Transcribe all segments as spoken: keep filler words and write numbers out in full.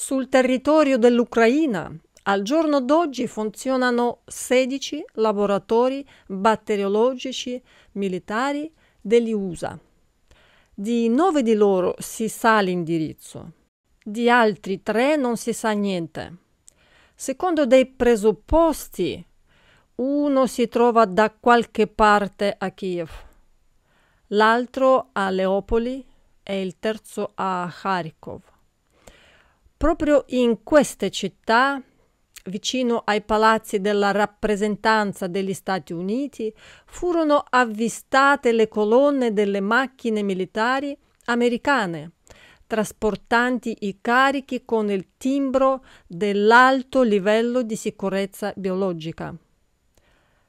Sul territorio dell'Ucraina al giorno d'oggi funzionano sedici laboratori batteriologici militari degli U S A. Di nove di loro si sa l'indirizzo, di altri tre non si sa niente. Secondo dei presupposti, uno si trova da qualche parte a Kiev, l'altro a Leopoli e il terzo a Kharkov. Proprio in queste città, vicino ai palazzi della rappresentanza degli Stati Uniti, furono avvistate le colonne delle macchine militari americane, trasportanti i carichi con il timbro dell'alto livello di sicurezza biologica.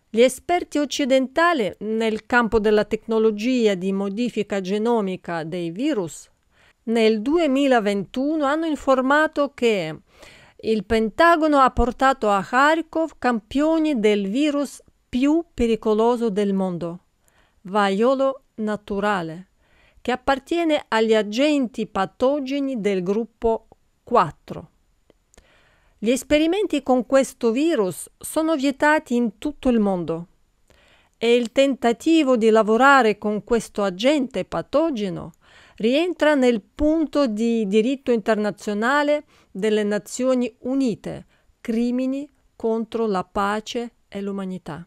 Gli esperti occidentali nel campo della tecnologia di modifica genomica dei virus nel duemilaventuno hanno informato che il Pentagono ha portato a Kharkov campioni del virus più pericoloso del mondo, vaiolo naturale, che appartiene agli agenti patogeni del gruppo quattro. Gli esperimenti con questo virus sono vietati in tutto il mondo e il tentativo di lavorare con questo agente patogeno rientra nel punto di diritto internazionale delle Nazioni Unite, crimini contro la pace e l'umanità.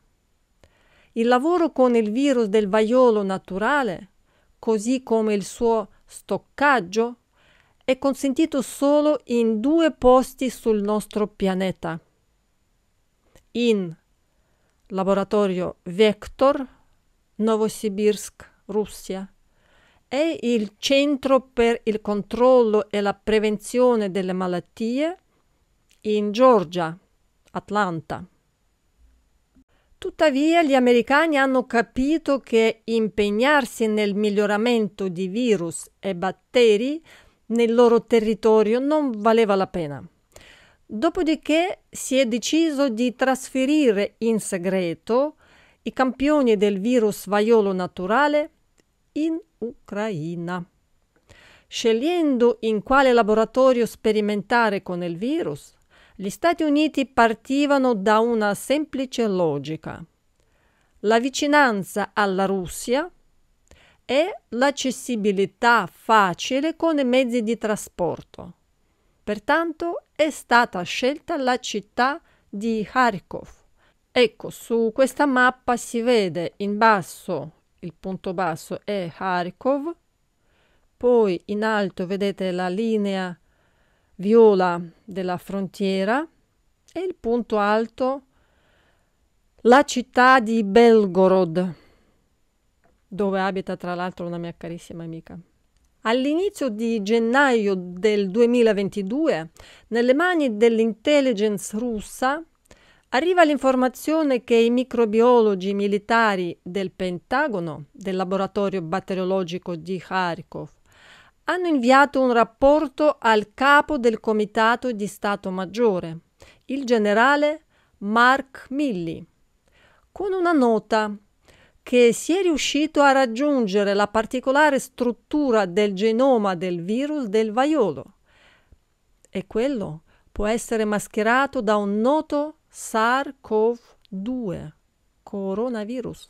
Il lavoro con il virus del vaiolo naturale, così come il suo stoccaggio, è consentito solo in due posti sul nostro pianeta: in laboratorio Vector, Novosibirsk, Russia, e il Centro per il controllo e la prevenzione delle malattie in Georgia, Atlanta. Tuttavia, gli americani hanno capito che impegnarsi nel miglioramento di virus e batteri nel loro territorio non valeva la pena. Dopodiché si è deciso di trasferire in segreto i campioni del virus vaiolo naturale in Ucraina, scegliendo in quale laboratorio sperimentare con il virus. Gli Stati Uniti partivano da una semplice logica: la vicinanza alla Russia e l'accessibilità facile con i mezzi di trasporto. Pertanto è stata scelta la città di Kharkov. Ecco, su questa mappa si vede in basso, il punto basso è Kharkov, poi in alto vedete la linea viola della frontiera e il punto alto la città di Belgorod, dove abita tra l'altro una mia carissima amica. All'inizio di gennaio del duemilaventidue, nelle mani dell'intelligence russa, arriva l'informazione che i microbiologi militari del Pentagono, del laboratorio batteriologico di Kharkov, hanno inviato un rapporto al capo del Comitato di Stato Maggiore, il generale Mark Milley, con una nota che si è riuscito a raggiungere la particolare struttura del genoma del virus del vaiolo e quello può essere mascherato da un noto SARS-CoV due, coronavirus.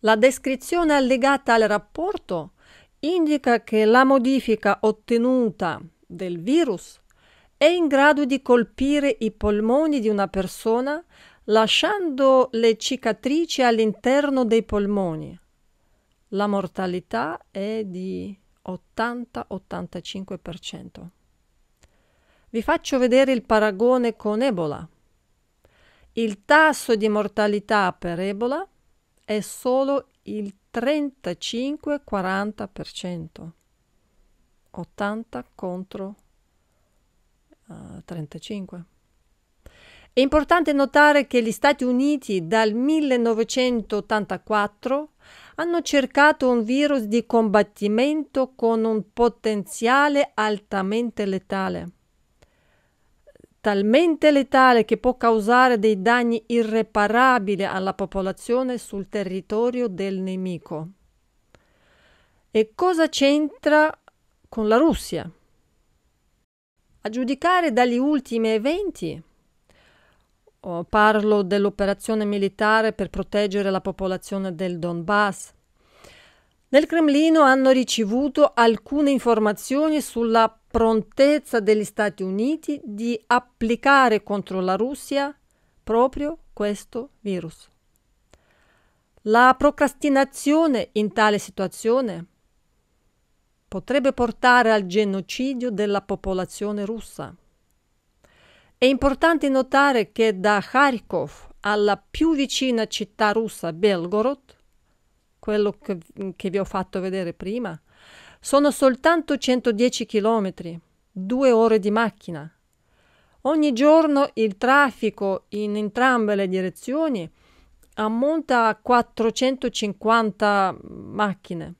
La descrizione allegata al rapporto indica che la modifica ottenuta del virus è in grado di colpire i polmoni di una persona lasciando le cicatrici all'interno dei polmoni. La mortalità è di ottanta ottantacinque per cento. Vi faccio vedere il paragone con Ebola. Il tasso di mortalità per Ebola è solo il trentacinque quaranta per cento, ottanta contro uh, trentacinque. È importante notare che gli Stati Uniti dal millenovecentottantaquattro hanno cercato un virus di combattimento con un potenziale altamente letale. Talmente letale che può causare dei danni irreparabili alla popolazione sul territorio del nemico. E cosa c'entra con la Russia? A giudicare dagli ultimi eventi, oh, parlo dell'operazione militare per proteggere la popolazione del Donbass, nel Cremlino hanno ricevuto alcune informazioni sulla prontezza degli Stati Uniti di applicare contro la Russia proprio questo virus. La procrastinazione in tale situazione potrebbe portare al genocidio della popolazione russa. È importante notare che da Kharkov alla più vicina città russa, Belgorod, quello che, che vi ho fatto vedere prima, sono soltanto centodieci chilometri, due ore di macchina. Ogni giorno il traffico in entrambe le direzioni ammonta a quattrocentocinquanta macchine.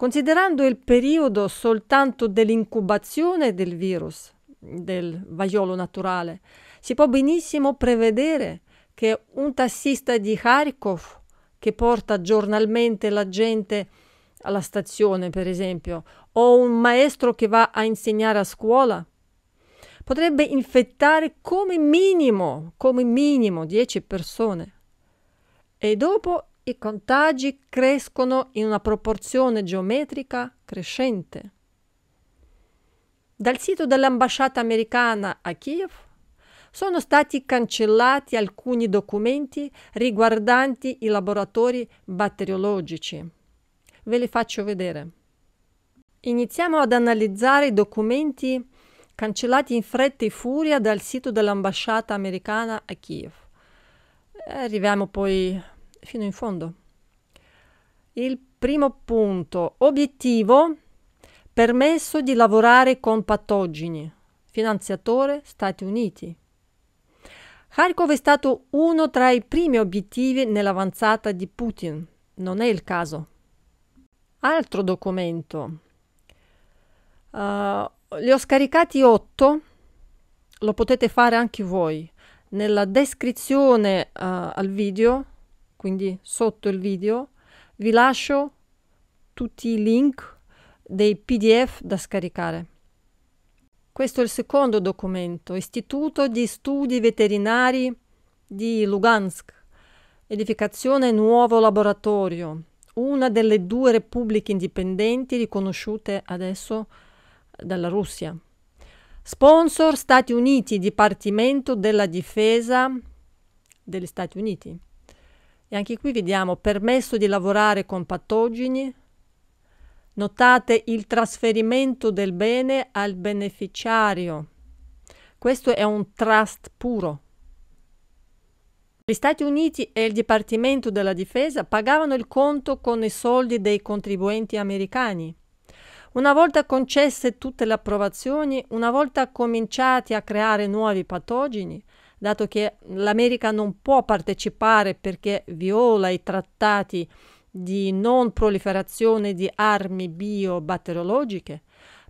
Considerando il periodo soltanto dell'incubazione del virus, del vaiolo naturale, si può benissimo prevedere che un tassista di Kharkov, che porta giornalmente la gente alla stazione, per esempio, o un maestro che va a insegnare a scuola, potrebbe infettare come minimo, come minimo dieci persone. E dopo i contagi crescono in una proporzione geometrica crescente. Dal sito dell'ambasciata americana a Kiev sono stati cancellati alcuni documenti riguardanti i laboratori batteriologici. Ve li faccio vedere. Iniziamo ad analizzare i documenti cancellati in fretta e furia dal sito dell'ambasciata americana a Kiev. Arriviamo poi fino in fondo. Il primo punto: obiettivo, permesso di lavorare con patogeni, finanziatore Stati Uniti. Kharkov è stato uno tra i primi obiettivi nell'avanzata di Putin. Non è il caso. Altro documento. Uh, li ho scaricati otto. Lo potete fare anche voi. Nella descrizione uh, al video, quindi sotto il video, vi lascio tutti i link dei P D F da scaricare. Questo è il secondo documento, Istituto di Studi Veterinari di Lugansk, edificazione nuovo laboratorio, una delle due repubbliche indipendenti riconosciute adesso dalla Russia. Sponsor Stati Uniti, Dipartimento della Difesa degli Stati Uniti. E anche qui vediamo permesso di lavorare con patogeni. Notate il trasferimento del bene al beneficiario. Questo è un trust puro. Gli Stati Uniti e il Dipartimento della Difesa pagavano il conto con i soldi dei contribuenti americani. Una volta concesse tutte le approvazioni, una volta cominciati a creare nuovi patogeni, dato che l'America non può partecipare perché viola i trattati di non proliferazione di armi biobatteriologiche,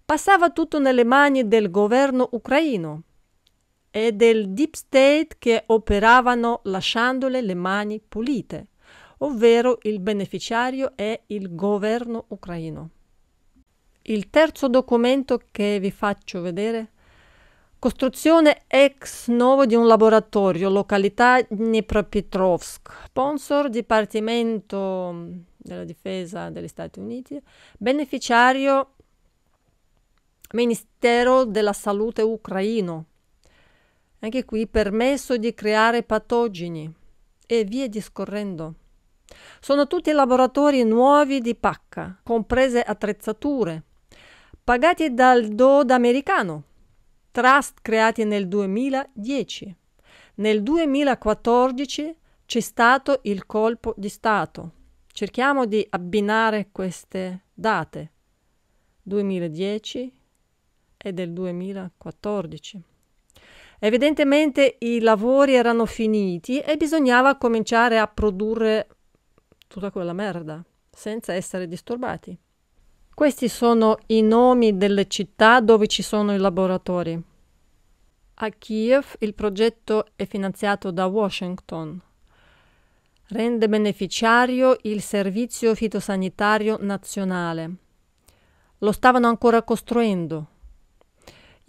passava tutto nelle mani del governo ucraino e del deep state che operavano lasciandole le mani pulite, ovvero il beneficiario è il governo ucraino. Il terzo documento che vi faccio vedere, costruzione ex novo di un laboratorio, località Dnipropetrovsk. Sponsor Dipartimento della Difesa degli Stati Uniti. Beneficiario Ministero della Salute ucraino. Anche qui permesso di creare patogeni e via discorrendo. Sono tutti laboratori nuovi di pacca, comprese attrezzature, pagati dal D O D americano. Trust creati nel duemiladieci. Nel duemilaquattordici c'è stato il colpo di Stato. Cerchiamo di abbinare queste date. duemiladieci e del duemilaquattordici. Evidentemente i lavori erano finiti e bisognava cominciare a produrre tutta quella merda senza essere disturbati. Questi sono i nomi delle città dove ci sono i laboratori. A Kiev il progetto è finanziato da Washington. Rende beneficiario il Servizio Fitosanitario Nazionale. Lo stavano ancora costruendo.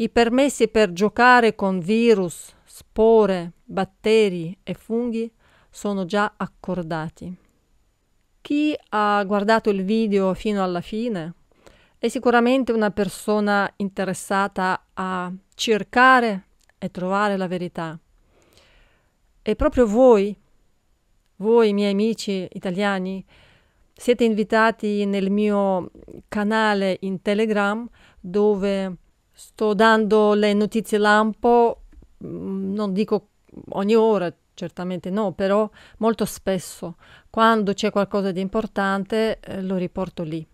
I permessi per giocare con virus, spore, batteri e funghi sono già accordati. Chi ha guardato il video fino alla fine è sicuramente una persona interessata a cercare e trovare la verità. E proprio voi, voi miei amici italiani, siete invitati nel mio canale in Telegram, dove sto dando le notizie lampo, non dico ogni ora, certamente no, però molto spesso, quando c'è qualcosa di importante eh, lo riporto lì.